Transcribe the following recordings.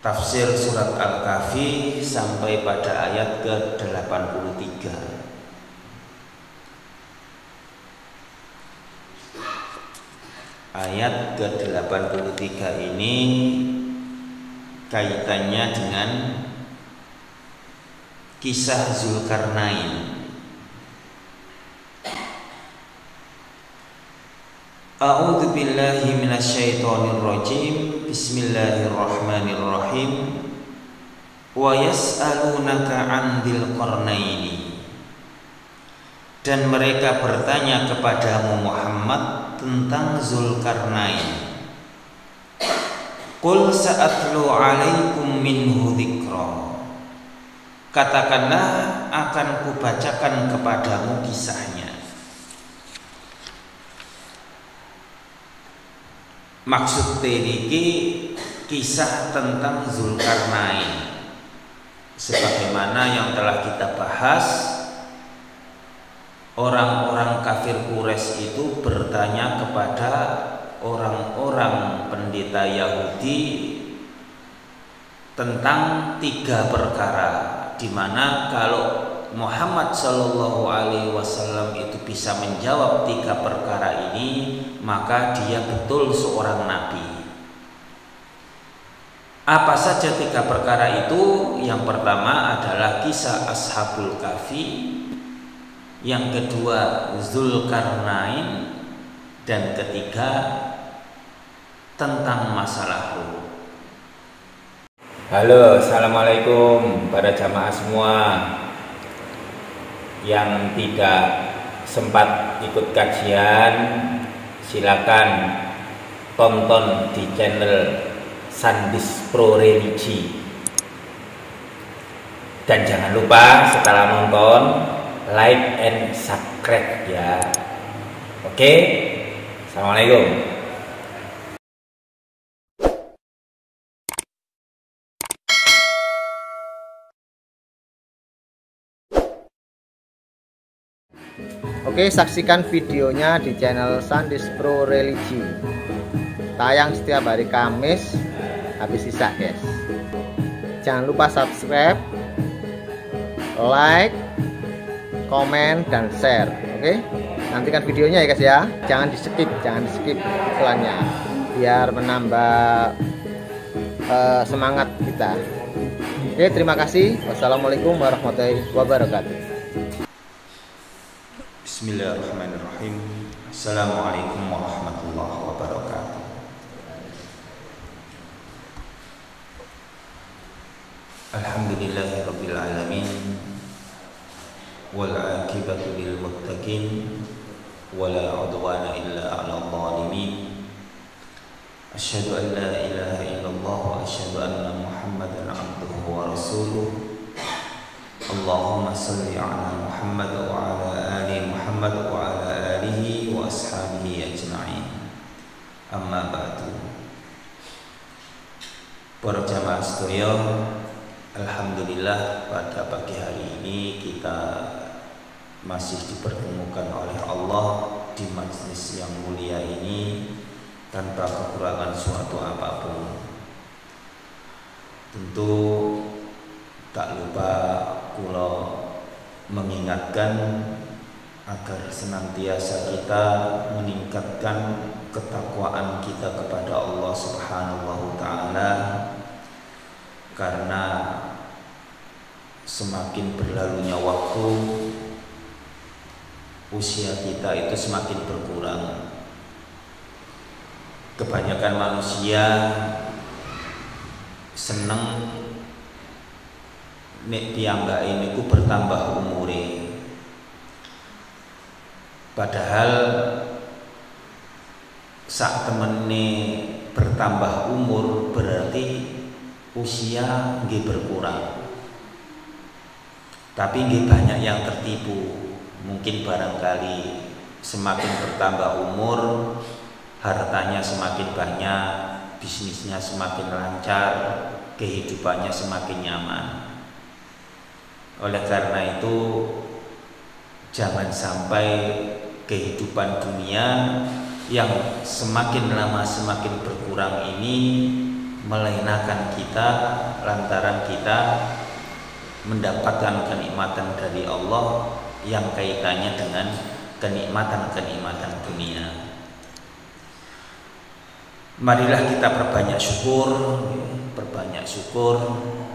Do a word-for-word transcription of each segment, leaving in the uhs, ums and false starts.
tafsir surat Al-Kahfi sampai pada ayat ke delapan puluh tiga. Ayat ke delapan puluh tiga ini kaitannya dengan kisah Zulkarnain. A'udzu billahi minasyaitonir rajim. Bismillahirrahmanirrahim. Wa yas'alunaka 'anil qarnaini. Dan mereka bertanya kepadamu Muhammad tentang Zulkarnain. Qul sa'atlu 'alaikum minhu dzikra. Katakanlah, akan kubacakan kepadamu kisahnya. Maksud teriki kisah tentang Zulkarnain sebagaimana yang telah kita bahas. Orang-orang kafir Quraisy itu bertanya kepada orang-orang pendeta Yahudi tentang tiga perkara, di mana kalau Muhammad Shallallahu Alaihi Wasallam itu bisa menjawab tiga perkara ini, maka dia betul seorang nabi. Apa saja tiga perkara itu? Yang pertama adalah kisah Ashabul Kahfi, yang kedua Zulkarnain, dan ketiga tentang masalah ruh. Halo, assalamualaikum para jamaah semua yang tidak sempat ikut kajian, silakan tonton di channel Sandis Pro Religi. Dan jangan lupa setelah nonton like and subscribe ya. Oke, assalamualaikum. Oke, saksikan videonya di channel Sandis Pro Religi. Tayang setiap hari Kamis habis isya, guys. Jangan lupa subscribe, like, komen, dan share. Oke, nantikan videonya ya guys ya. Jangan di skip, jangan di skip iklannya, biar menambah uh, semangat kita. Oke, terima kasih. Wassalamualaikum warahmatullahi wabarakatuh. Bismillahirrahmanirrahim. Assalamualaikum warahmatullahi wabarakatuh. Alhamdulillahirabbil alamin, wal aqibatu lil muttaqin, wala udwana illa 'alal zalimin. Asyhadu an la ilaha illallah wa asyhadu anna Muhammadan 'abduhu wa rasuluh. Allahumma salli 'ala Muhammad wa 'ala ali Muhammad wa 'ala alihi wa ashabihi ajma'in. Amma ba'du. Para jamaah sekalian, alhamdulillah pada pagi hari ini kita masih dipertemukan oleh Allah di majelis yang mulia ini tanpa kekurangan suatu apapun. Tentu tak lupa kula mengingatkan agar senantiasa kita meningkatkan ketakwaan kita kepada Allah Subhanahu wa Ta'ala, karena semakin berlalunya waktu usia kita itu semakin berkurang. Kebanyakan manusia senang nek piyambak ini ku bertambah umure, padahal sak temene bertambah umur berarti usia nggih berkurang. Tapi nggih banyak yang tertipu. Mungkin barangkali semakin bertambah umur hartanya semakin banyak, bisnisnya semakin lancar, kehidupannya semakin nyaman. Oleh karena itu, jangan sampai kehidupan dunia yang semakin lama semakin berkurang ini melainakan kita lantaran kita mendapatkan kenikmatan dari Allah yang kaitannya dengan kenikmatan-kenikmatan dunia. Marilah kita perbanyak syukur, perbanyak syukur,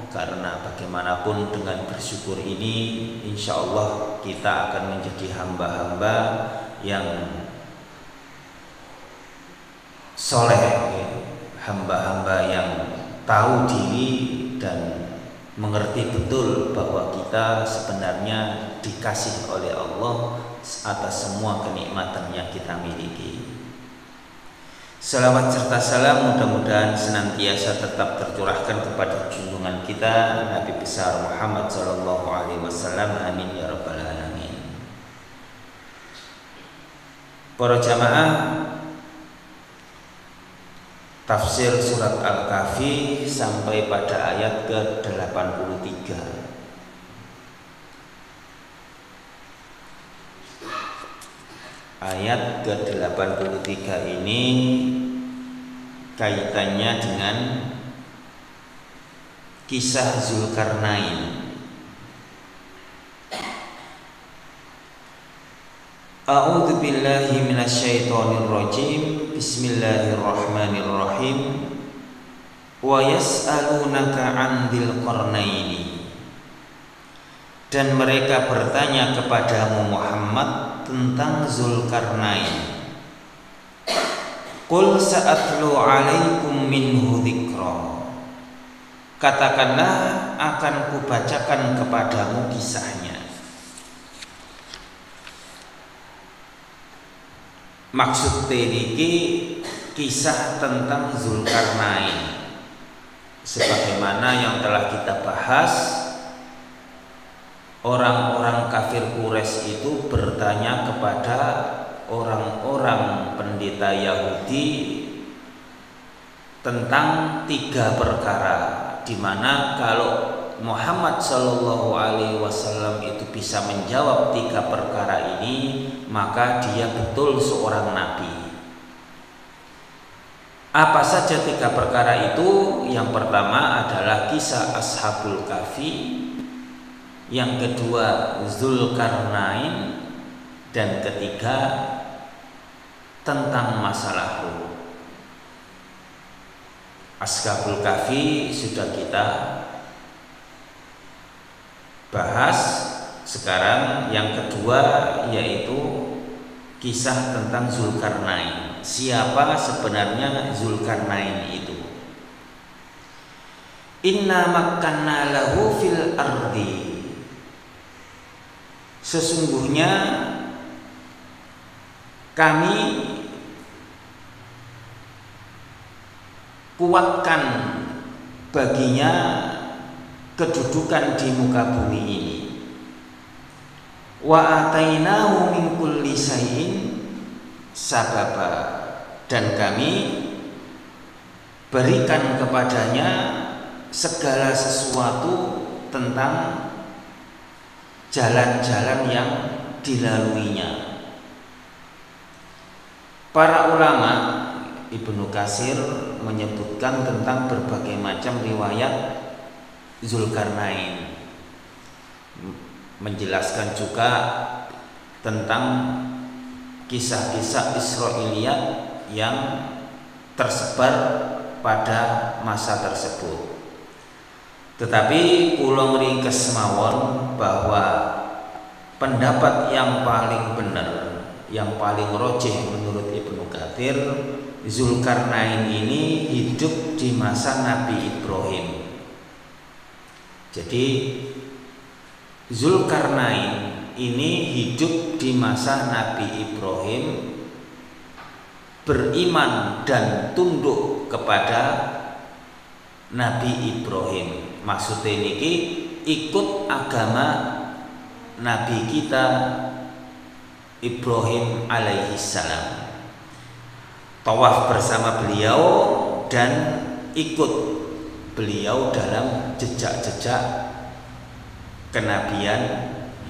karena bagaimanapun dengan bersyukur ini insya Allah kita akan menjadi hamba-hamba yang soleh, hamba-hamba yang tahu diri dan mengerti betul bahwa kita sebenarnya dikasih oleh Allah atas semua kenikmatan yang kita miliki. Salawat serta salam mudah-mudahan senantiasa tetap tercurahkan kepada junjungan kita Nabi besar Muhammad Shallallahu Alaihi Wasallam. Amin ya rabbal alamin. Para jamaah, tafsir surat Al-Kahfi sampai pada ayat ke delapan puluh tiga. Ayat ke delapan puluh tiga ini kaitannya dengan kisah Zulkarnain. A'udzu billahi minasyaitonir rajim. Bismillahirrahmanirrahim. Wa yas'alunaka 'anil qarnaini. Dan mereka bertanya kepadamu Muhammad tentang Zulkarnain. Qul sa'atlu 'alaikum minhu dzikra. Katakanlah akan kubacakan kepadamu kisahnya. Maksud ini kisah tentang Zulkarnain, sebagaimana yang telah kita bahas, orang-orang kafir Quraisy itu bertanya kepada orang-orang pendeta Yahudi tentang tiga perkara, di mana kalau Muhammad Shallallahu Alaihi Wasallam itu bisa menjawab tiga perkara ini, maka dia betul seorang nabi. Apa saja tiga perkara itu? Yang pertama adalah kisah Ashabul Kahfi, yang kedua Zulkarnain, dan ketiga tentang masalah ruh. Ashabul Kahfi sudah kita bahas. Sekarang yang kedua yaitu kisah tentang Zulkarnain. Siapa sebenarnya Zulkarnain itu? Inna makkanna lahu fil ardi. Sesungguhnya kami kuatkan baginya kedudukan di muka bumi ini. Wa atainahu min kulli shay'in sababa, dan kami berikan kepadanya segala sesuatu tentang jalan-jalan yang dilaluinya. Para ulama, Ibnu Katsir menyebutkan tentang berbagai macam riwayat Zulkarnain, menjelaskan juga tentang kisah-kisah Israiliyat yang tersebar pada masa tersebut. Tetapi kula ringkes mawon bahwa pendapat yang paling benar, yang paling rojih menurut Ibnu Katsir, Zulkarnain ini hidup di masa Nabi Ibrahim. Jadi Zulkarnain ini hidup di masa Nabi Ibrahim, beriman dan tunduk kepada Nabi Ibrahim. Maksudnya ini ikut agama Nabi kita Ibrahim alaihi salam, tawaf bersama beliau dan ikut beliau dalam jejak-jejak kenabian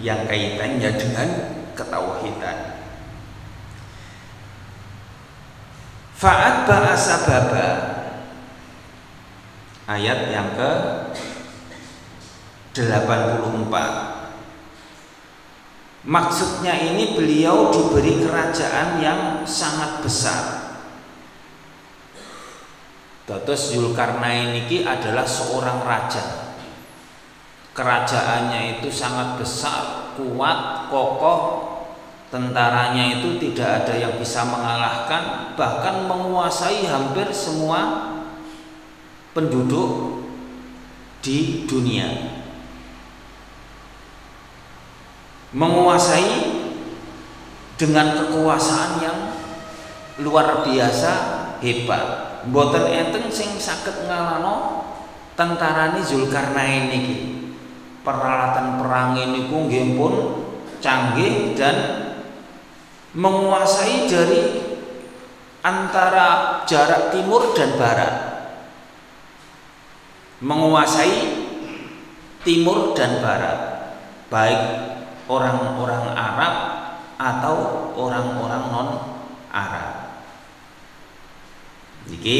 yang kaitannya dengan ketauhidan. Fa'at ba'asababa, ayat yang ke delapan puluh empat. Maksudnya ini beliau diberi kerajaan yang sangat besar. Datus Zulkarnain ini adalah seorang raja. Kerajaannya itu sangat besar, kuat, kokoh. Tentaranya itu tidak ada yang bisa mengalahkan, bahkan menguasai hampir semua penduduk di dunia. Menguasai dengan kekuasaan yang luar biasa hebat. Boten enten sing saged ngalahno tentarane Zulkarnain niki. Peralatan perang niku nggih pun canggih dan menguasai dari antara jarak timur dan barat. Menguasai timur dan barat, baik orang-orang Arab atau orang-orang non-Arab. Jadi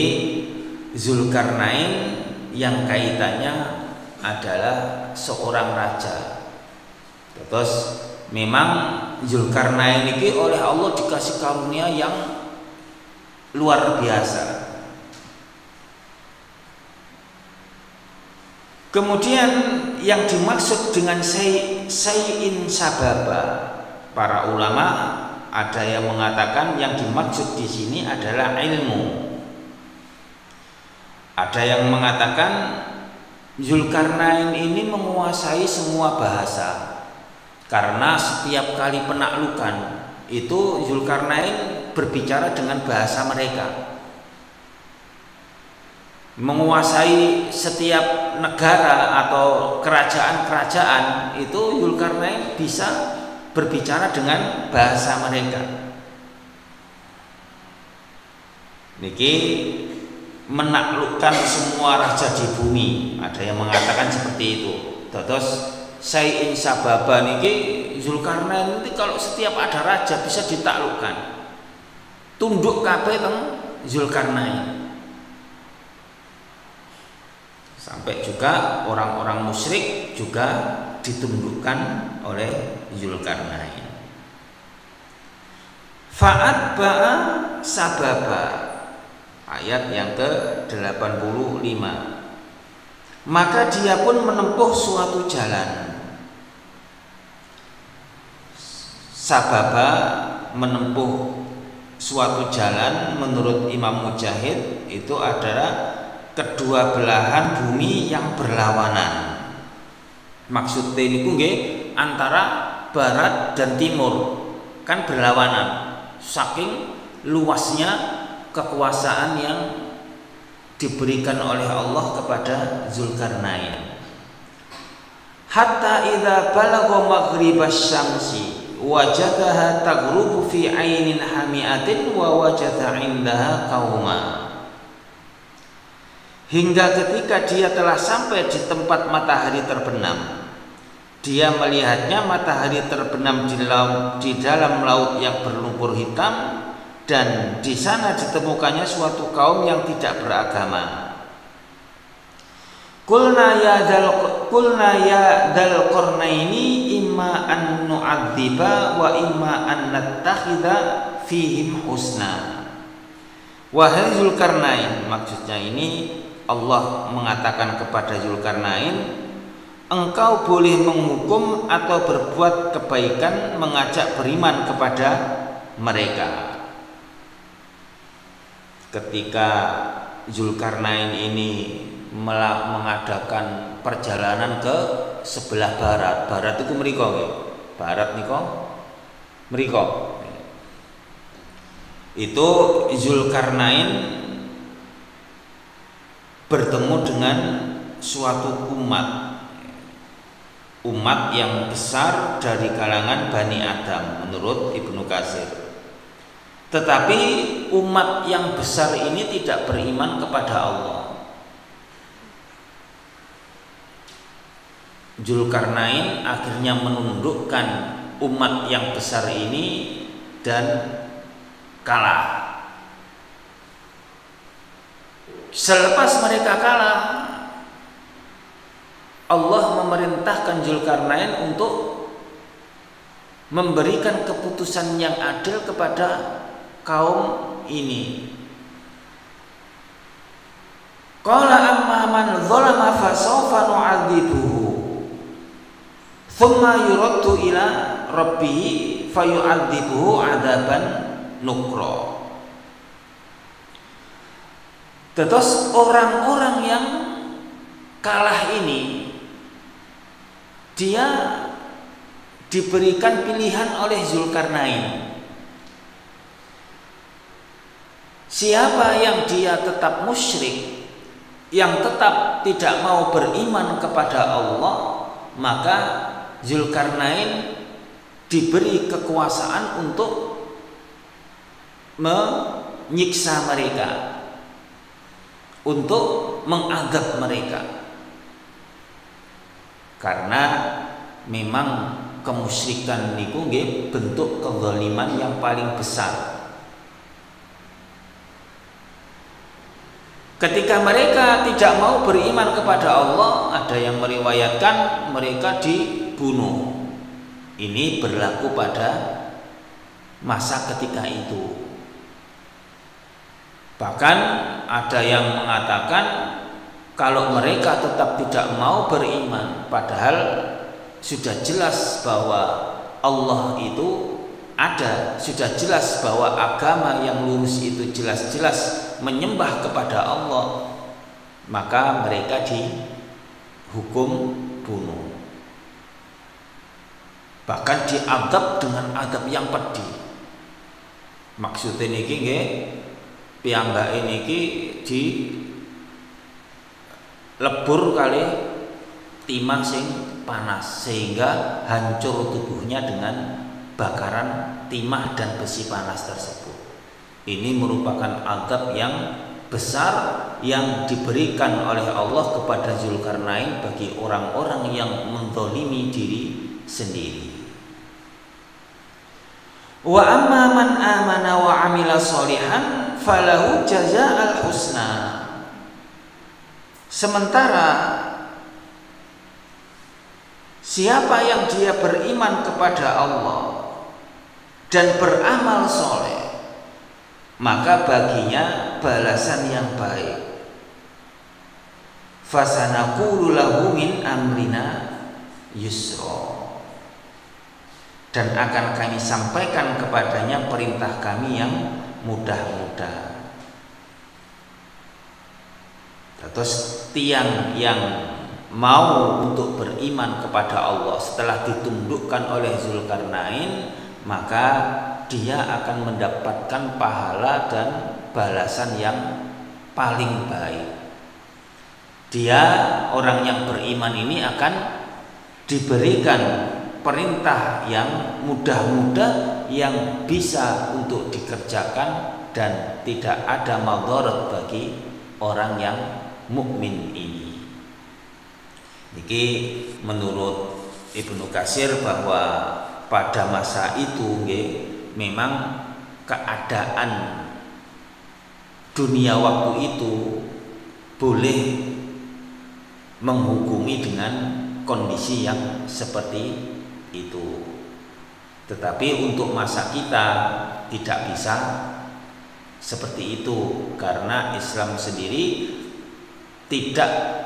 Zulkarnain yang kaitannya adalah seorang raja. Terus memang Zulkarnain ini oleh Allah dikasih karunia yang luar biasa. Kemudian yang dimaksud dengan sayin sababa, para ulama ada yang mengatakan yang dimaksud di sini adalah ilmu. Ada yang mengatakan Zulkarnain ini menguasai semua bahasa, karena setiap kali penaklukan itu Zulkarnain berbicara dengan bahasa mereka. Menguasai setiap negara atau kerajaan-kerajaan itu Zulkarnain bisa berbicara dengan bahasa mereka. Niki menaklukkan semua raja di bumi, ada yang mengatakan seperti itu. Terus sayin sababa niki Zulkarnain nanti kalau setiap ada raja bisa ditaklukkan, tunduk kabeh teng Zulkarnain. Sampai juga orang-orang musyrik juga ditundukkan oleh Zulkarnain. Fa'at ba'a sababa, ayat yang ke delapan puluh lima. Maka dia pun menempuh suatu jalan. Sababa menempuh suatu jalan menurut Imam Mujahid itu adalah kedua belahan bumi yang berlawanan. Maksudnya ini nggih antara barat dan timur kan berlawanan, saking luasnya kekuasaan yang diberikan oleh Allah kepada Zulkarnain. Hatta idza balagha maghribasy syamsi wajadaha taghrubu fi ainin hamiatin wa wajada indaha qauma. Hingga ketika dia telah sampai di tempat matahari terbenam, dia melihatnya matahari terbenam di, laut, di dalam laut yang berlumpur hitam, dan di sana ditemukannya suatu kaum yang tidak beragama. Kulna ya dal kulna ya dal qarnaini imma an nu'adziba wa imma an nattakhidha fihim husna. Wahai Zulkarnain, maksudnya ini Allah mengatakan kepada Zulkarnain, engkau boleh menghukum atau berbuat kebaikan, mengajak beriman kepada mereka. Ketika Zulkarnain ini mengadakan perjalanan ke sebelah barat, barat itu mriko, barat niko, mriko. Itu Zulkarnain bertemu dengan suatu umat umat yang besar dari kalangan Bani Adam menurut Ibnu Katsir, tetapi umat yang besar ini tidak beriman kepada Allah. Zulkarnain akhirnya menundukkan umat yang besar ini dan kalah. Selepas mereka kalah, Allah memerintahkan Zulkarnain untuk memberikan keputusan yang adil kepada kaum ini. Qala amma man zalama fa sawfa nu'adzibuhu thumma yuraddu ila rabbihi fa yu'adzibuhu 'adzaban nukra. Terus orang-orang yang kalah ini dia diberikan pilihan oleh Zulkarnain. Siapa yang dia tetap musyrik, yang tetap tidak mau beriman kepada Allah, maka Zulkarnain diberi kekuasaan untuk menyiksa mereka, untuk mengadab mereka, karena memang kemusyrikan niku nggih bentuk kezaliman yang paling besar. Ketika mereka tidak mau beriman kepada Allah, ada yang meriwayatkan mereka dibunuh. Ini berlaku pada masa ketika itu. Bahkan ada yang mengatakan kalau mereka tetap tidak mau beriman, padahal sudah jelas bahwa Allah itu ada, sudah jelas bahwa agama yang lurus itu jelas-jelas menyembah kepada Allah, maka mereka dihukum bunuh, bahkan diadab dengan adab yang pedih. Maksudnya niki nggih, piyambak ini di lebur kali timah sing panas sehingga hancur tubuhnya dengan bakaran timah dan besi panas tersebut. Ini merupakan azab yang besar yang diberikan oleh Allah kepada Zulkarnain bagi orang-orang yang menzalimi diri sendiri. Wa amma man amana wa amila sholihan falahu jazaa'al husna. Sementara siapa yang dia beriman kepada Allah dan beramal soleh, maka baginya balasan yang baik. Fasanaqulu lahu min amrina yusra. Dan akan kami sampaikan kepadanya perintah kami yang mudah-mudah. Terus tiang yang mau untuk beriman kepada Allah setelah ditundukkan oleh Zulkarnain, maka dia akan mendapatkan pahala dan balasan yang paling baik. Dia, orang yang beriman ini, akan diberikan perintah yang mudah-mudah yang bisa untuk dikerjakan dan tidak ada madharat bagi orang yang mukmin ini. Ini menurut Ibnu Katsir bahwa pada masa itu memang keadaan dunia waktu itu boleh menghukumi dengan kondisi yang seperti itu. Tetapi untuk masa kita tidak bisa seperti itu, karena Islam sendiri tidak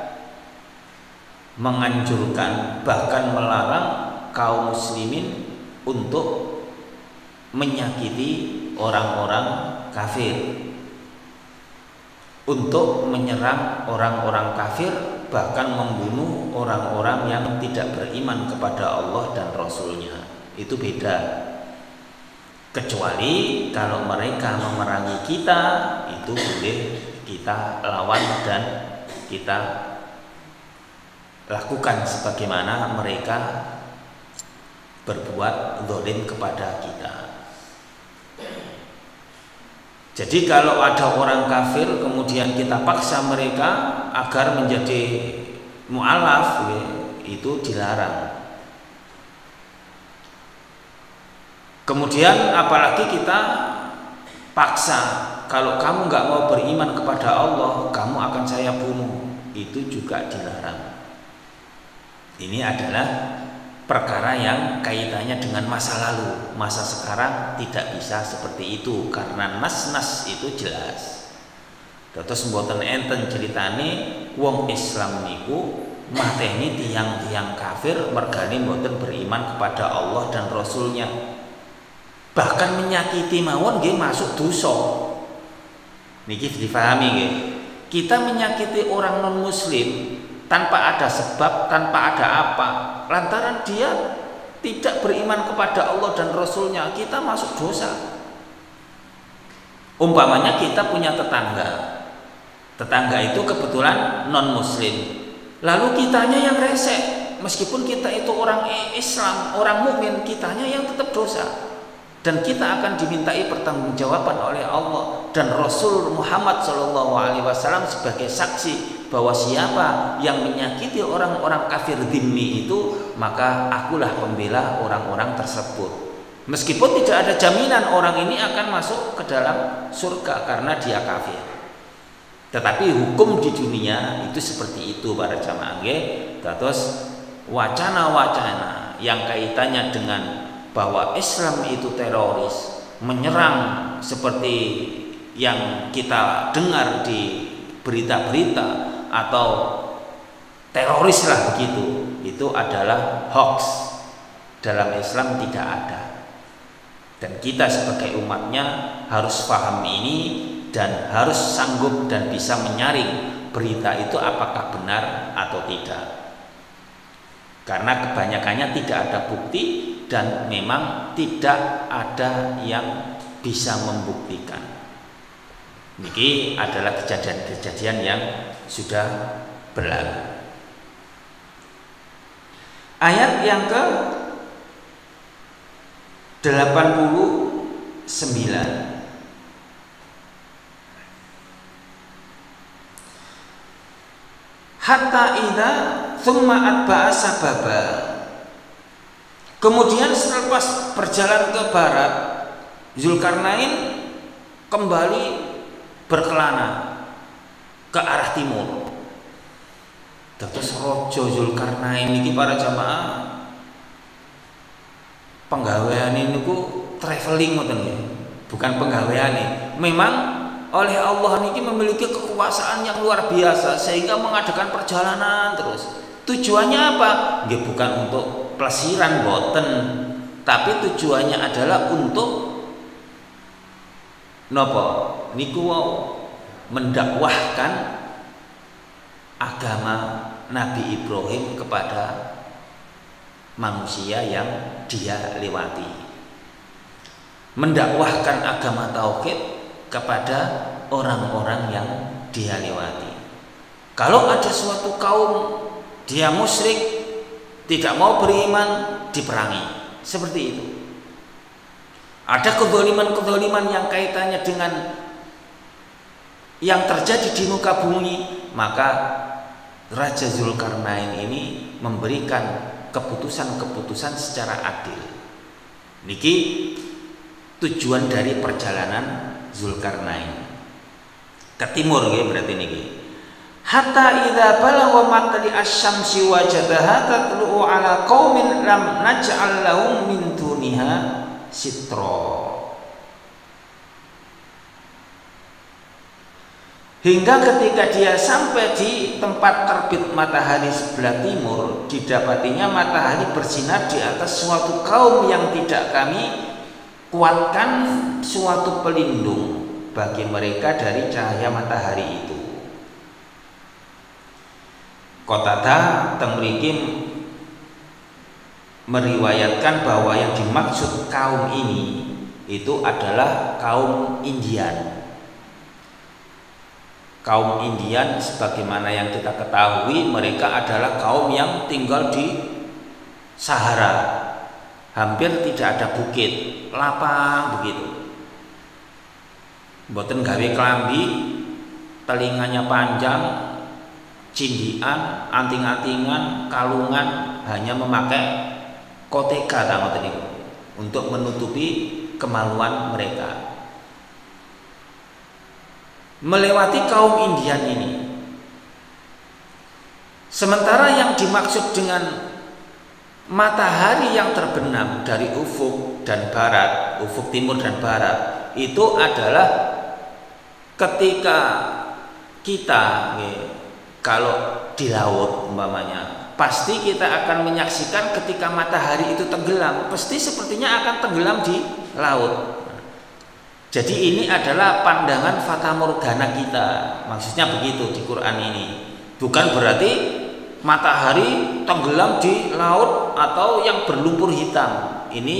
menganjurkan bahkan melarang kaum muslimin untuk menyakiti orang-orang kafir, untuk menyerang orang-orang kafir, bahkan membunuh orang-orang yang tidak beriman kepada Allah dan Rasulnya. Itu beda. Kecuali kalau mereka memerangi kita, itu boleh kita lawan dan kita lakukan sebagaimana mereka berbuat zalim kepada kita. Jadi kalau ada orang kafir kemudian kita paksa mereka agar menjadi mu'alaf, itu dilarang. Kemudian apalagi kita paksa, kalau kamu nggak mau beriman kepada Allah, kamu akan saya bunuh, itu juga dilarang. Ini adalah perkara yang kaitannya dengan masa lalu. Masa sekarang tidak bisa seperti itu karena nas-nas itu jelas. Terus mboten enten ceritane wong Islam niku mateni tiang-tiang kafir mergane mboten beriman kepada Allah dan Rasulnya. Bahkan menyakiti mawon nggih masuk dosa. Niki difahami nggih. Kita menyakiti orang non muslim tanpa ada sebab, tanpa ada apa, lantaran dia tidak beriman kepada Allah dan Rasulnya, kita masuk dosa. Umpamanya kita punya tetangga, tetangga itu kebetulan non muslim, lalu kitanya yang resek, meskipun kita itu orang Islam, orang mukmin, kitanya yang tetap dosa, dan kita akan dimintai pertanggungjawaban oleh Allah dan Rasul Muhammad shallallahu alaihi wasallam sebagai saksi bahwa siapa yang menyakiti orang-orang kafir dhimmi itu, maka akulah pembela orang-orang tersebut. Meskipun tidak ada jaminan orang ini akan masuk ke dalam surga karena dia kafir, tetapi hukum di dunia itu seperti itu para jamaah. Terus wacana-wacana yang kaitannya dengan bahwa Islam itu teroris, menyerang seperti yang kita dengar di berita-berita, atau teroris lah begitu, itu adalah hoax. Dalam Islam tidak ada, dan kita sebagai umatnya harus paham ini dan harus sanggup dan bisa menyaring berita itu apakah benar atau tidak, karena kebanyakannya tidak ada bukti dan memang tidak ada yang bisa membuktikan. Ini adalah kejadian-kejadian yang sudah berlalu. Ayat yang ke delapan puluh sembilan. Hatta idza tsumma atba'a sababa. Kemudian selepas berjalan ke barat, Zulkarnain kembali berkelana ke arah timur. Terus Rojo Zulkarnain ini para jamaah penggawean ini ku traveling ngoten nggih, bukan penggawean ini. Memang oleh Allah niki memiliki kekuasaan yang luar biasa sehingga mengadakan perjalanan terus. Tujuannya apa? Nggih bukan untuk plesiran boten, tapi tujuannya adalah untuk napa? Niku wau mendakwahkan agama Nabi Ibrahim kepada manusia yang dia lewati, mendakwahkan agama tauhid kepada orang-orang yang dia lewati. Kalau ada suatu kaum dia musyrik, tidak mau beriman, diperangi. Seperti itu. Ada kezaliman-kezaliman yang kaitannya dengan yang terjadi di muka bumi, maka Raja Zulkarnain ini memberikan keputusan-keputusan secara adil. Niki tujuan dari perjalanan Zulkarnain ke timur ya, berarti niki. Hatta idza balagha matli asy-syamsi wajadaha tatlu'u 'ala qaumin lam naj'al lahum min duniha sitra. Hingga ketika dia sampai di tempat terbit matahari sebelah timur, didapatinya matahari bersinar di atas suatu kaum yang tidak kami kuatkan suatu pelindung bagi mereka dari cahaya matahari itu. Qatadah teng mriki meriwayatkan bahwa yang dimaksud kaum ini itu adalah kaum Indian. Kaum Indian sebagaimana yang kita ketahui, mereka adalah kaum yang tinggal di Sahara, hampir tidak ada bukit, lapang begitu, mboten gawe klambi, telinganya panjang, cindian, anting-antingan, kalungan, hanya memakai koteka untuk menutupi kemaluan mereka. Melewati kaum Indian ini. Sementara yang dimaksud dengan matahari yang terbenam dari ufuk dan barat, ufuk timur dan barat, itu adalah ketika kita kalau di laut umpamanya, pasti kita akan menyaksikan ketika matahari itu tenggelam, pasti sepertinya akan tenggelam di laut. Jadi ini adalah pandangan fata morgana kita, maksudnya begitu di Quran ini. Bukan berarti matahari tenggelam di laut atau yang berlumpur hitam. Ini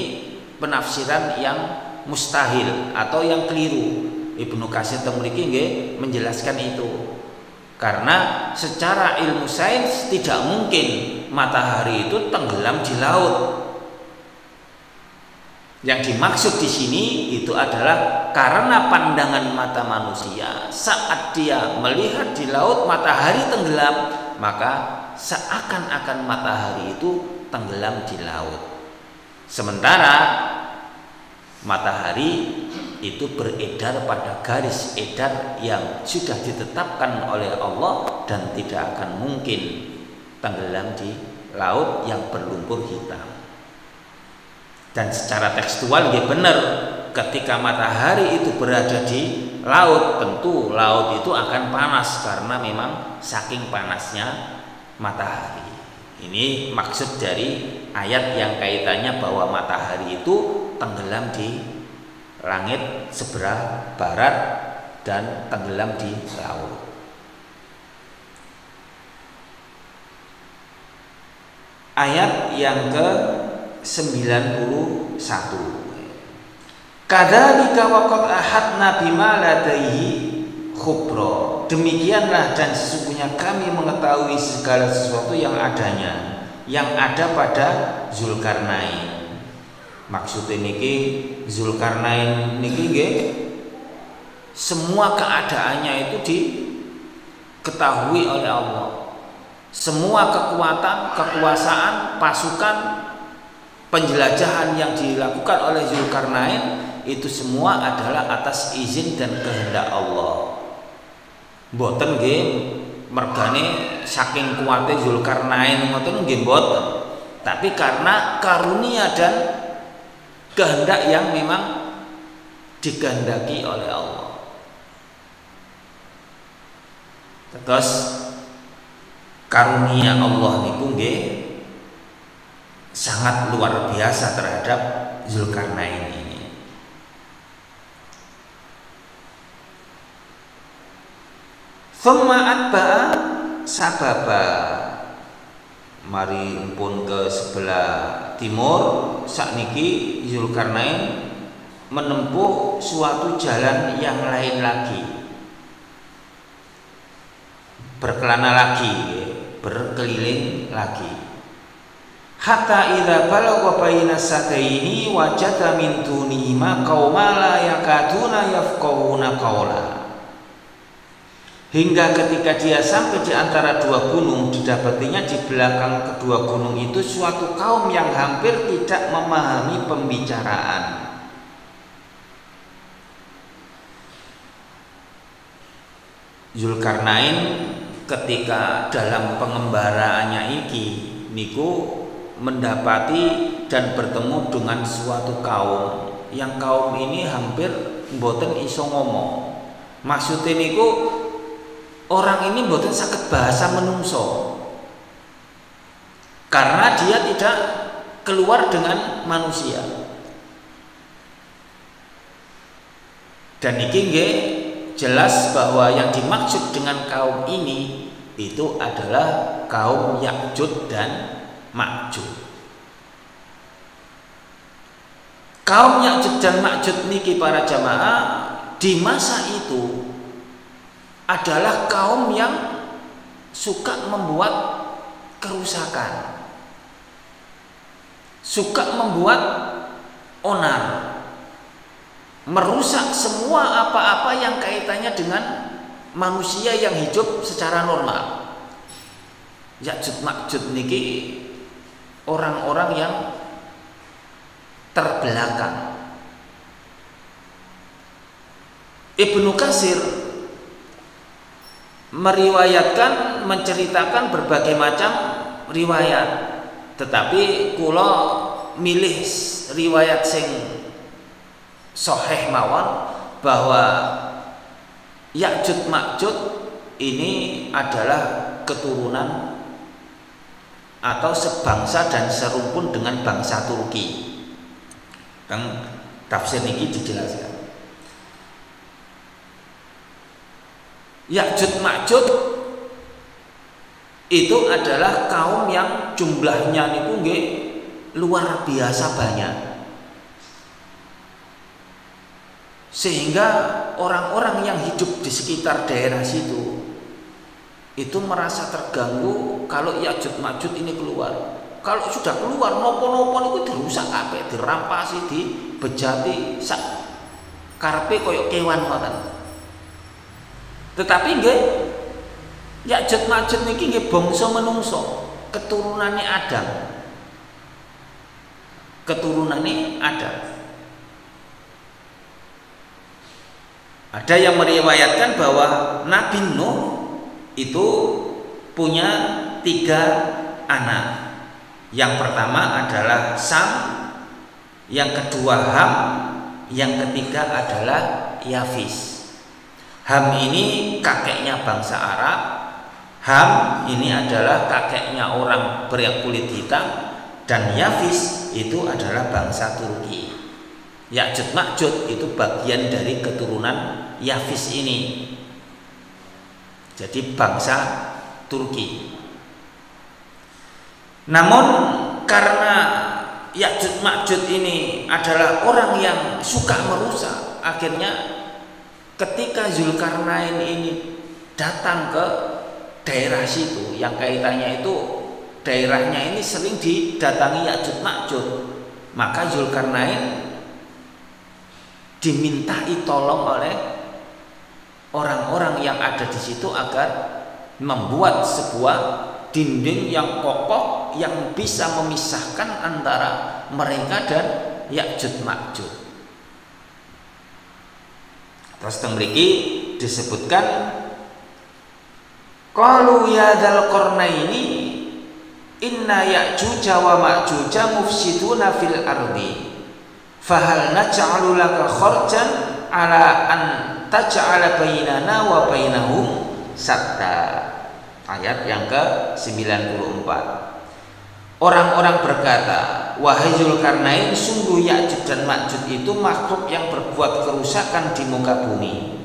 penafsiran yang mustahil atau yang keliru. Ibnu Katsir teng mriki nggih menjelaskan itu. Karena secara ilmu sains tidak mungkin matahari itu tenggelam di laut. Yang dimaksud di sini itu adalah karena pandangan mata manusia saat dia melihat di laut matahari tenggelam, maka seakan-akan matahari itu tenggelam di laut. Sementara matahari itu beredar pada garis edar yang sudah ditetapkan oleh Allah dan tidak akan mungkin tenggelam di laut yang berlumpur hitam. Dan secara tekstual ya benar, ketika matahari itu berada di laut, tentu laut itu akan panas karena memang saking panasnya matahari. Ini maksud dari ayat yang kaitannya bahwa matahari itu tenggelam di langit sebelah barat dan tenggelam di laut. Ayat yang ke sembilan puluh satu. Kadzalika waqad ahadna bima ladaihi khubra. Demikianlah dan sesungguhnya kami mengetahui segala sesuatu yang adanya, yang ada pada Zulkarnain. Maksudnya niki Zulkarnain niki nggih semua keadaannya itu diketahui oleh Allah. Semua kekuatan, kekuasaan, pasukan, penjelajahan yang dilakukan oleh Zulkarnain itu semua adalah atas izin dan kehendak Allah. Mboten nggih mergane saking kuwate Zulkarnain ngoten nggih mboten, tapi karena karunia dan kehendak yang memang dikehendaki oleh Allah. Terus karunia Allah niku nggih sangat luar biasa terhadap Zulkarnain ini. Tsumma atba'a sababa. Mari pun ke sebelah timur sakniki Zulkarnain menempuh suatu jalan yang lain lagi, berkelana lagi, berkeliling lagi. Hatta idza balagha baina sadaini wajada min dunihima qauman la yakaduna yafqahuna qawla. Hingga ketika dia sampai di antara dua gunung, didapatinya di belakang kedua gunung itu suatu kaum yang hampir tidak memahami pembicaraan. Zulkarnain ketika dalam pengembaraannya iki niku mendapati dan bertemu dengan suatu kaum, yang kaum ini hampir mboten iso ngomong. Maksudnya niku orang ini mboten saged bahasa menungso karena dia tidak keluar dengan manusia. Dan iki nggih jelas bahwa yang dimaksud dengan kaum ini itu adalah kaum Yakjud dan Makjud. Kaum Yakjud dan Makjud niki para jamaah di masa itu adalah kaum yang suka membuat kerusakan, suka membuat onar, merusak semua apa-apa yang kaitannya dengan manusia yang hidup secara normal. Yakjud Makjud niki orang-orang yang terbelakang. Ibnu Katsir meriwayatkan, menceritakan berbagai macam riwayat tetapi kula milih riwayat sing sahih mawon bahwa Ya'jud Ma'jud ini adalah keturunan atau sebangsa dan serumpun dengan bangsa Turki. Kang tafsir niki dijelaskan. Ya'jud Ma'jud itu adalah kaum yang jumlahnya niku nggih luar biasa banyak, sehingga orang-orang yang hidup di sekitar daerah situ itu merasa terganggu kalau Ya'jud Ma'jud ini keluar. Kalau sudah keluar nopo-nopo itu dirusak kabeh, dirampasi, dibejati, sak karepe koyo kewan ngoten. Tetapi nggih Ya'jud Ma'jud niki nggih bangsa menungso, keturunane Adam. Keturunane Adam. Ada yang meriwayatkan bahwa Nabi Nuh itu punya tiga anak. Yang pertama adalah Sam, yang kedua Ham, yang ketiga adalah Yafis. Ham ini kakeknya bangsa Arab. Ham ini adalah kakeknya orang berkulit hitam, dan Yafis itu adalah bangsa Turki. Ya'jud Ma'jud itu bagian dari keturunan Yafis ini. Jadi bangsa Turki. Namun karena Ya'jud Ma'jud ini adalah orang yang suka merusak, akhirnya ketika Zulkarnain ini datang ke daerah situ, yang kaitannya itu daerahnya ini sering didatangi Ya'jud Ma'jud, maka Zulkarnain dimintai tolong oleh orang-orang yang ada di situ agar membuat sebuah dinding yang kokoh yang bisa memisahkan antara mereka dan Ya'jud Ma'jud. Terus teng mriki disebutkan qalu ya dzal qarnaini inna Ya'juj wa Ma'juj mufsiduna fil ardi fahal naj'alu laka kharjan ala an taj'ala bainana wa bainahum satta. Ayat yang ke sembilan puluh empat. Orang-orang berkata, wahai Zulkarnain, sungguh Ya'jud dan Ma'jud itu makhluk yang berbuat kerusakan di muka bumi.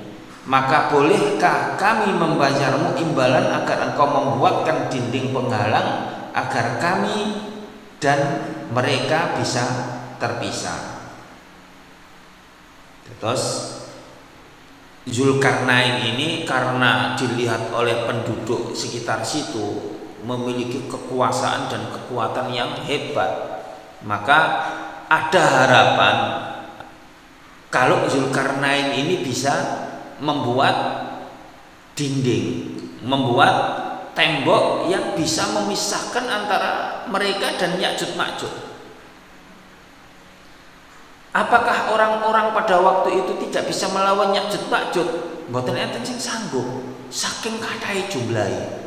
Maka bolehkah kami membayarmu imbalan agar engkau membuatkan dinding penghalang agar kami dan mereka bisa terpisah? Terus Zulkarnain ini karena dilihat oleh penduduk sekitar situ memiliki kekuasaan dan kekuatan yang hebat, maka ada harapan kalau Zulkarnain ini bisa membuat dinding, membuat tembok yang bisa memisahkan antara mereka dan Ya'jud Ma'jud. Apakah orang-orang pada waktu itu tidak bisa melawan Ya'jud Ma'jud? Mboten enten sing sanggup, saking kathahé jumlahe.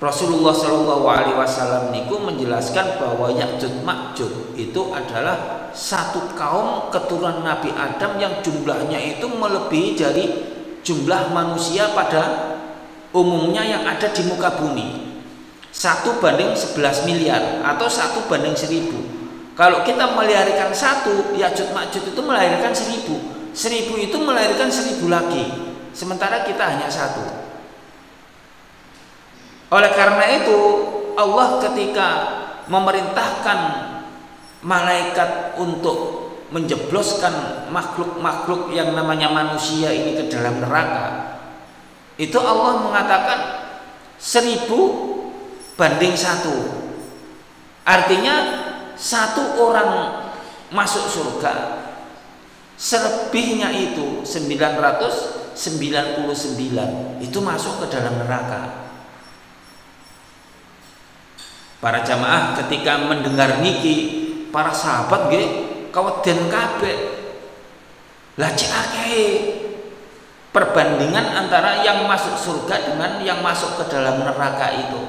Rasulullah Shallallahu Alaihi Wasallam niku menjelaskan bahwa Ya'jud Ma'jud itu adalah satu kaum keturunan Nabi Adam yang jumlahnya itu melebihi dari jumlah manusia pada umumnya yang ada di muka bumi. Satu banding sebelas miliar atau satu banding seribu. Kalau kita melahirkan satu, Ya'jud Ma'jud itu melahirkan seribu. Seribu itu melahirkan seribu lagi. Sementara kita hanya satu. Oleh karena itu, Allah ketika memerintahkan malaikat untuk menjebloskan makhluk-makhluk yang namanya manusia ini ke dalam neraka, itu Allah mengatakan seribu banding satu. Artinya satu orang masuk surga, selebihnya itu sembilan ratus sembilan puluh sembilan itu masuk ke dalam neraka. Para jamaah ketika mendengar niki, para sahabat nggih kawedan kabeh. Lah cek akeh perbandingan antara yang masuk surga dengan yang masuk ke dalam neraka itu.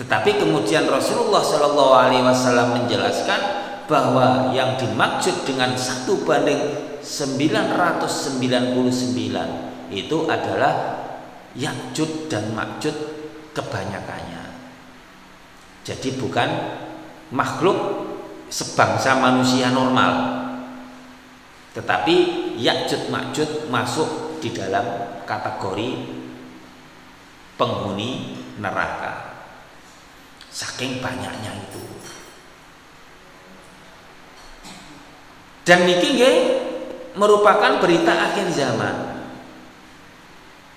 Tetapi kemudian Rasulullah Shallallahu Alaihi Wasallam menjelaskan bahwa yang dimaksud dengan satu banding sembilan ratus sembilan puluh sembilan itu adalah Ya'jud dan Ma'jud kebanyakannya. Jadi bukan makhluk sebangsa manusia normal, tetapi Ya'jud Ma'jud masuk di dalam kategori penghuni neraka, saking banyaknya itu. Dan niki nggih merupakan berita akhir zaman.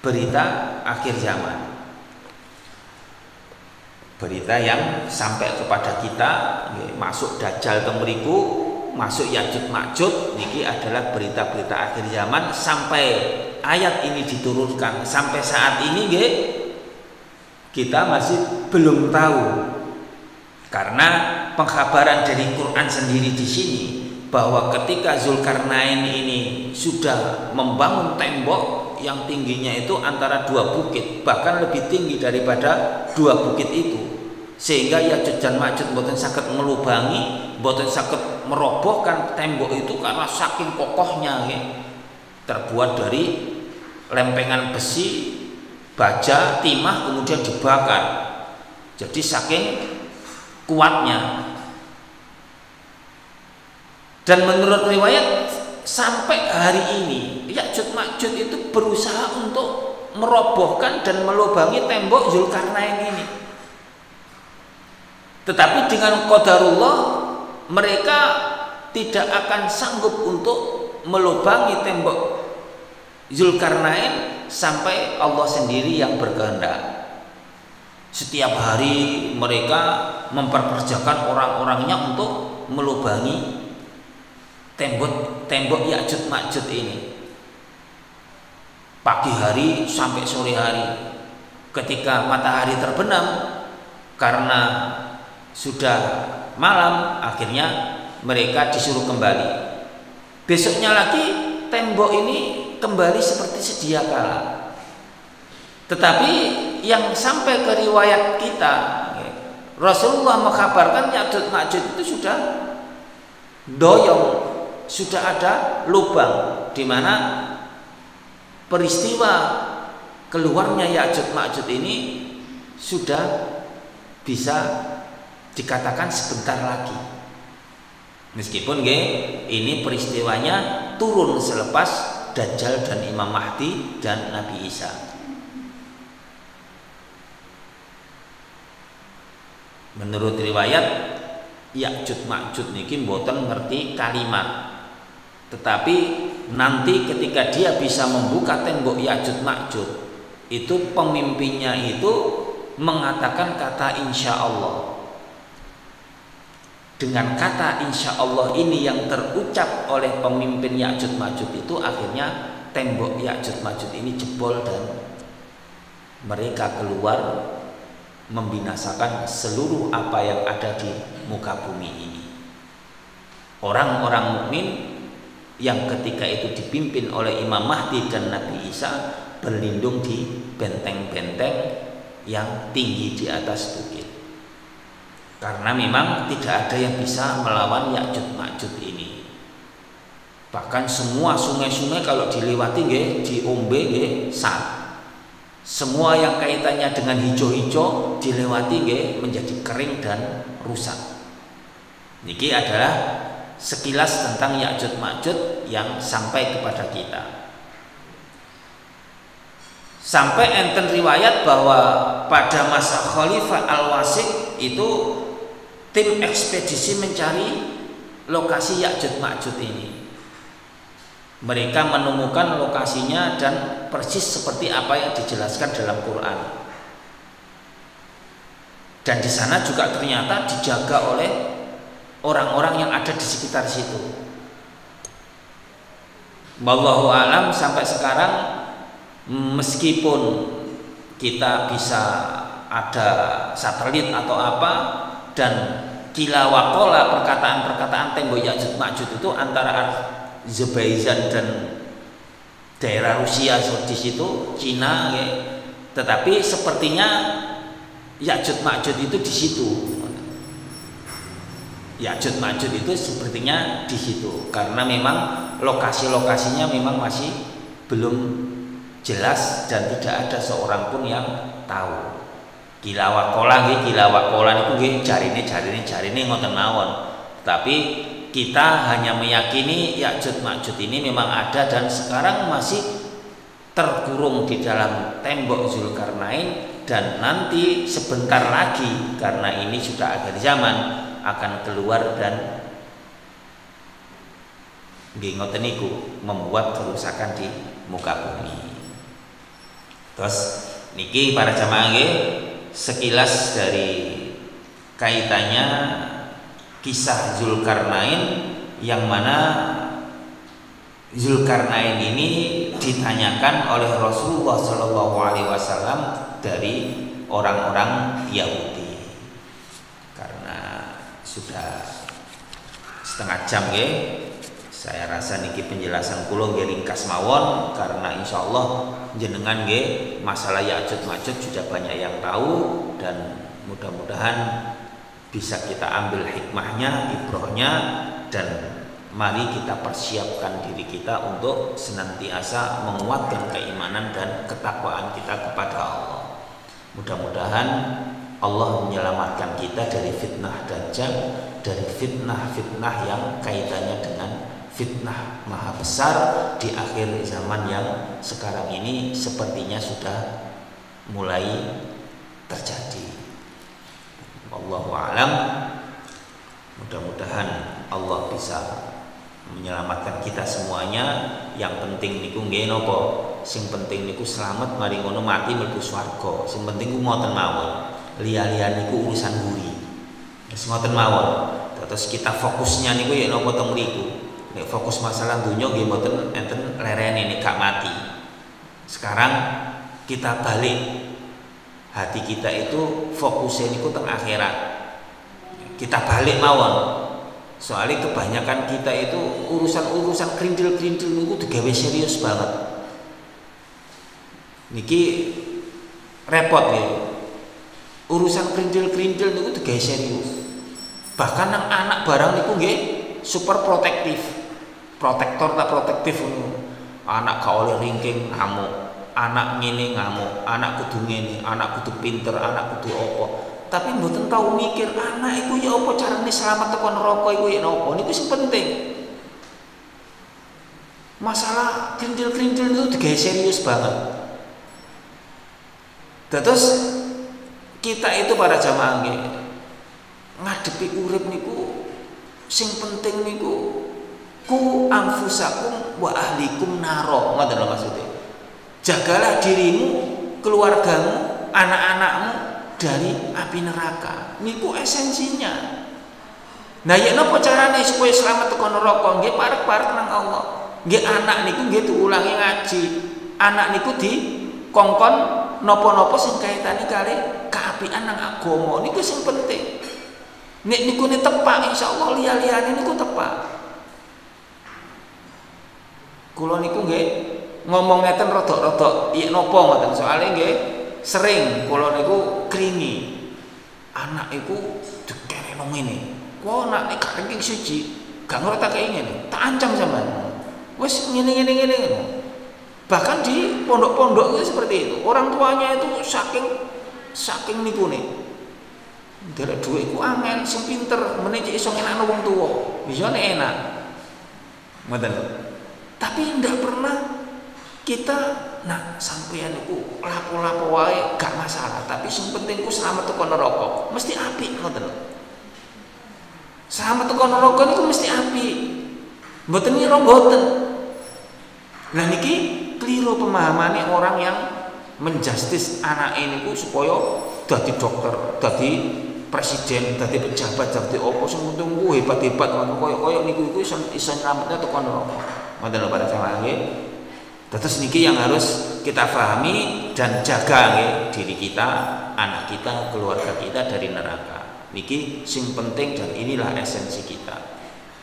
Berita akhir zaman. Berita yang sampai kepada kita, masuk Dajjal ke mriku, masuk Ya'jud Ma'jud, niki adalah berita-berita akhir zaman sampai ayat ini diturunkan. Sampai saat ini nggih kita masih belum tahu, karena pengkhabaran dari Quran sendiri di sini bahwa ketika Zulkarnain ini sudah membangun tembok yang tingginya itu antara dua bukit, bahkan lebih tinggi daripada dua bukit itu, sehingga Ya'jud dan Ma'jud boten saged melubangi, boten saged merobohkan tembok itu karena saking kokohnya, ya. Terbuat dari lempengan besi, baja, timah, kemudian dibakar. Jadi saking kuatnya. Dan menurut riwayat sampai hari ini Ya'jud Ma'jud itu berusaha untuk merobohkan dan melubangi tembok Zulkarnain ini. Tetapi dengan qadarullah mereka tidak akan sanggup untuk melubangi tembok Zulkarnain sampai Allah sendiri yang berkehendak. Setiap hari mereka memperkerjakan orang-orangnya untuk melubangi tembok tembok Ya'jud Ma'jud ini. Pagi hari sampai sore hari. Ketika matahari terbenam karena sudah malam, akhirnya mereka disuruh kembali. Besoknya lagi tembok ini kembali seperti sedia kala. Tetapi yang sampai ke riwayat kita, Rasulullah mengkabarkan Ya'jud Ma'jud itu sudah doyong, sudah ada lubang, di mana peristiwa keluarnya Ya'jud Ma'jud ini sudah bisa dikatakan sebentar lagi. Meskipun ini peristiwanya turun selepas Dajjal dan Imam Mahdi dan Nabi Isa. Menurut riwayat Ya'jud Ma'jud niki mboten ngerti kalimat, tetapi nanti ketika dia bisa membuka tembok Ya'jud Ma'jud itu, pemimpinnya itu mengatakan kata insya Allah. Dengan kata insya Allah ini yang terucap oleh pemimpin Ya'jud Ma'jud itu, akhirnya tembok Ya'jud Ma'jud ini jebol dan mereka keluar membinasakan seluruh apa yang ada di muka bumi ini. Orang-orang mukmin yang ketika itu dipimpin oleh Imam Mahdi dan Nabi Isa berlindung di benteng-benteng yang tinggi di atas bukit, karena memang tidak ada yang bisa melawan Ya'jud Ma'jud ini. Bahkan semua sungai-sungai kalau dilewati nggih diombe nggih sat. Semua yang kaitannya dengan hijau-hijau dilewati nggih menjadi kering dan rusak. Niki adalah sekilas tentang Ya'jud Ma'jud yang sampai kepada kita. Sampai enten riwayat bahwa pada masa Khalifah Al-Wasik itu tim ekspedisi mencari lokasi Ya'jud Ma'jud ini. Mereka menemukan lokasinya dan persis seperti apa yang dijelaskan dalam Quran. Dan di sana juga ternyata dijaga oleh orang-orang yang ada di sekitar situ. Wallahu alam, sampai sekarang meskipun kita bisa ada satelit atau apa, dan kilawakola perkataan-perkataan tembok Ya'jud Ma'jud itu antara Azerbaijan dan daerah Rusia di situ, Cina, ya. Tetapi sepertinya Ya'jud Ma'jud itu di situ. Ya'jud Ma'jud itu sepertinya di situ, karena memang lokasi-lokasinya memang masih belum jelas dan tidak ada seorang pun yang tahu. Kilawakola nggih, kilawakola niku nggih jarine jarine jarine ngoten mawon. Tapi kita hanya meyakini Ya'jud Ma'jud ini memang ada dan sekarang masih terkurung di dalam tembok Zulkarnain, dan nanti sebentar lagi karena ini sudah akhir zaman akan keluar dan nggih ngoten niku membuat kerusakan di muka bumi. Terus niki para jamaah nggih sekilas dari kaitannya kisah Zulkarnain, yang mana Zulkarnain ini ditanyakan oleh Rasulullah Shallallahu Alaihi Wasallam dari orang-orang Yahudi. Karena sudah setengah jam ya, saya rasa niki penjelasan kula nggih ringkas mawon, karena insya Allah jenengan nggih masalah Ya'jud Ma'jud sudah banyak yang tahu, dan mudah-mudahan bisa kita ambil hikmahnya, ibrohnya, dan mari kita persiapkan diri kita untuk senantiasa menguatkan keimanan dan ketakwaan kita kepada Allah. Mudah-mudahan Allah menyelamatkan kita dari fitnah dajjal, dari fitnah-fitnah yang kaitannya dengan fitnah maha besar di akhir zaman yang sekarang ini sepertinya sudah mulai terjadi. Wallahu a'lam. Mudah-mudahan Allah bisa menyelamatkan kita semuanya. Yang penting niku nggih napa? Sing penting niku selamat, mari ngono mati mlebu swarga. Sing penting ku ngoten mawon. Liya-liya niku urusan guri. Wis ngoten mawon. Terus kita fokusnya niku ya napa teng mriku. Nek fokus masalah dunya nggih mboten enten lerene nek gak mati. Sekarang kita balik hati kita itu fokusnya niku teng akhirat. Kita balik mawon. Soalnya kebanyakan kita itu urusan-urusan kerindil-kerindil niku digawe serius banget. Niki repot ya. Urusan kerindil-kerindil niku digawe serius. Bahkan nang anak barang niku nggih super protektif. Protektor tak protektif niku. Anak gak oleh ringking ngamuk. Anak ngene ngamuk, anak kudu ngene, anak kudu pinter, anak kudu apa. Tapi mboten tahu mikir anak iku ya apa carane selamat teko neraka iku ya napa. Niku sing penting. Masalah krindil-krindil itu digawe serius banget. Terus kita itu para jamaah nggih ngadepi urip niku sing penting niku ku anfusakum wa ahlikum naro, ngoten lho maksudnya. Jagalah dirimu, keluargamu, anak-anakmu dari api neraka. Niku esensinya. Nah, ya napa carane supaya selamat teko neraka? Nggih parek-parek nang Allah. Nggih anak niku nggih diulangi ngaji. Anak niku dikongkon napa-napa sing kaitane kali kaapian nang agama. Niku sing penting. Nek niku ne tepak insyaallah liya-liyane niku tepak. Kula niku nggih ngomong ngeten rodok-rodok iya nopo ngoten, soalnya nggih sering kula niku kringi anak iku dikereno ngene kok anak nek ranking siji gak ngertakake ngene tak ancam sampean wis ngene-ngene ngene. Bahkan di pondok-pondok itu seperti itu, orang tuanya itu saking saking niku nih ndelok dhuwit iku angel sing pinter meneh iso ngenakno wong tuwa bisa enak ngoten, tapi ndak pernah kita nah sampeyan niku lapo-lapo wae gak masalah, tapi sing penting ku selamat teko neraka mesti apik ngoten. Selamat teko neraka niku mesti apik. Mboten ngira mboten. Lah niki keliru pemahamane orang yang menjustis anake niku supaya dadi dokter, dadi presiden, dadi pejabat, dadi opo sing penting ku hebat-hebat ngono koyo-koyo niku iku iso selamatnya teko neraka. Ngoten lho para jamaah nggih. Terus niki yang harus kita pahami dan jaga ya, diri kita, anak kita, keluarga kita dari neraka. Niki sing penting dan inilah esensi kita.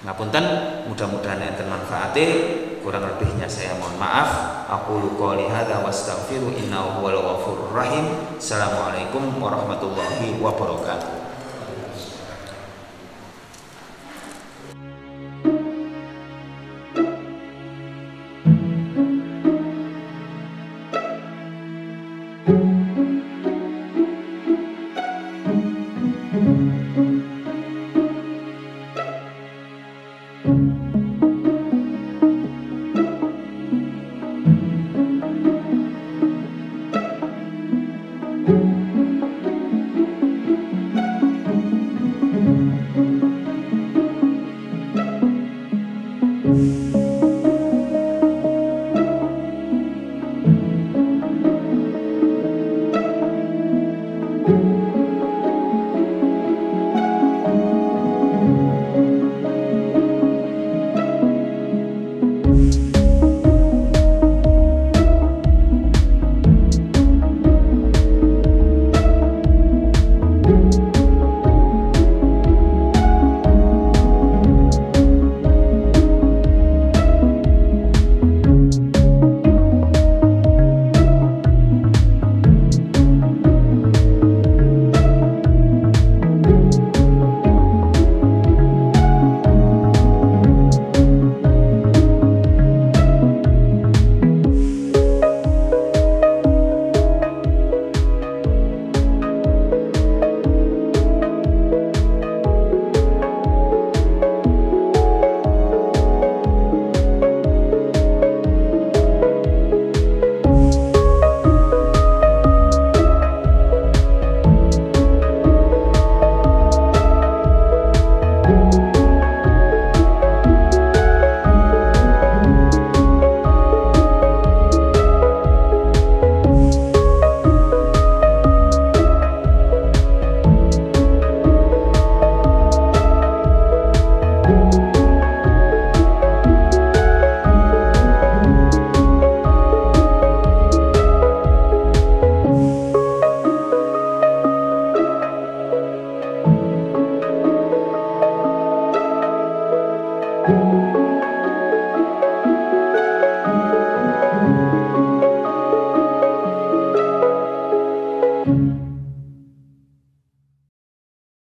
Ngapunten, mudah-mudahan enten manfaate, kurang lebihnya saya mohon maaf. Aqulu qouli hadza wastaghfiru innahu huwal ghafurur rahim. Assalamualaikum warahmatullahi wabarakatuh.